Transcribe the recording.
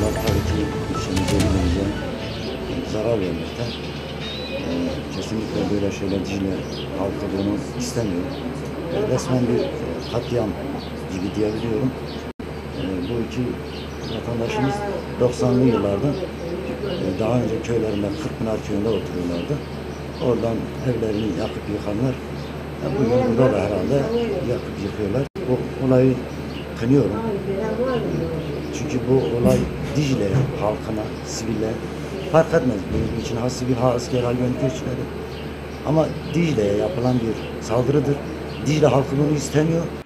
Bunlar tabii ki işimize, günümüze zarar vermekte. Kesinlikle böyle şeyler Dicle halkı bunu istemiyor. Resmen bir katliam gibi diyebiliyorum. Bu iki vatandaşımız 90'lı yıllarda daha önce köylerinde, Kırkpınar köyünde oturuyorlardı. Oradan evlerini yakıp yıkanlar bugün burada da herhalde yakıp yıkıyorlar. Bu olayı kınıyorum. Çünkü bu olay Dicle halkına, sivile fark etmez. Bunun için ha sivil, ha asker, ha yöneticileri. Ama Dicle'ye yapılan bir saldırıdır. Dicle halkı bunu istemiyor.